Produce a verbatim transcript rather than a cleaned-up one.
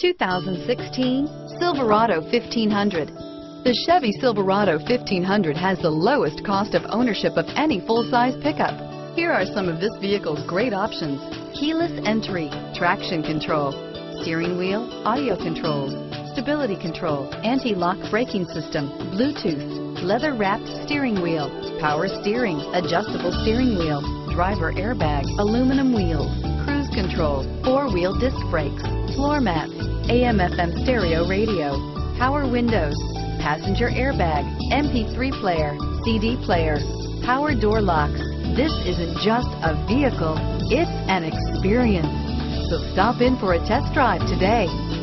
two thousand sixteen Silverado fifteen hundred. The Chevy Silverado fifteen hundred has the lowest cost of ownership of any full-size pickup. Here are some of this vehicle's great options: keyless entry, traction control, steering wheel audio controls, stability control, anti-lock braking system, Bluetooth, leather-wrapped steering wheel, power steering, adjustable steering wheel, driver airbag, aluminum wheels, cruise control, four-wheel disc brakes, floor mats, A M F M stereo radio, power windows, passenger airbag, M P three player, C D player, power door locks. This isn't just a vehicle, it's an experience. So stop in for a test drive today.